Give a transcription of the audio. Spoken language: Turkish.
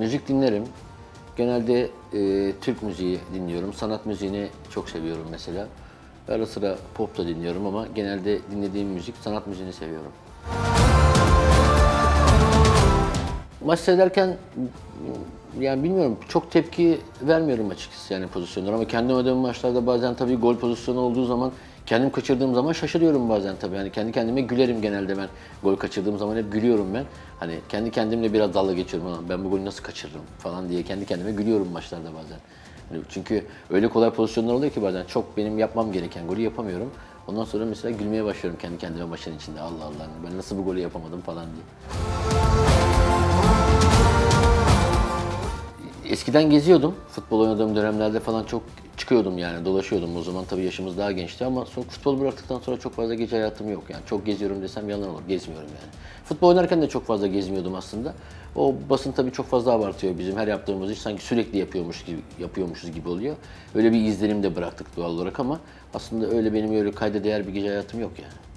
Müzik dinlerim. Genelde Türk müziği dinliyorum. Sanat müziğini çok seviyorum mesela. Ara sıra pop da dinliyorum ama genelde dinlediğim müzik, sanat müziğini seviyorum. Maç seyrederken yani bilmiyorum, çok tepki vermiyorum açıkçası yani pozisyonlara, ama kendim ödediğim maçlarda bazen tabii gol pozisyonu olduğu zaman, kendim kaçırdığım zaman şaşırıyorum bazen tabii. Yani kendi kendime gülerim genelde ben. Gol kaçırdığım zaman hep gülüyorum ben. Hani kendi kendimle biraz dalga geçiyorum. Ben bu golü nasıl kaçırırım falan diye kendi kendime gülüyorum maçlarda bazen. Yani çünkü öyle kolay pozisyonlar oluyor ki bazen, çok benim yapmam gereken golü yapamıyorum. Ondan sonra mesela gülmeye başlıyorum kendi kendime maçın içinde. Allah Allah, ben nasıl bu golü yapamadım falan diye. Eskiden geziyordum, futbol oynadığım dönemlerde falan çok çıkıyordum yani, dolaşıyordum. O zaman tabii yaşımız daha gençti ama sonra futbol bıraktıktan sonra çok fazla gece hayatım yok yani. Çok geziyorum desem yalan olur, gezmiyorum yani. Futbol oynarken de çok fazla gezmiyordum aslında. O basın tabii çok fazla abartıyor bizim her yaptığımız iş, sanki sürekli yapıyormuşuz gibi oluyor. Öyle bir izlenim de bıraktık doğal olarak ama aslında öyle, benim öyle kayda değer bir gece hayatım yok yani.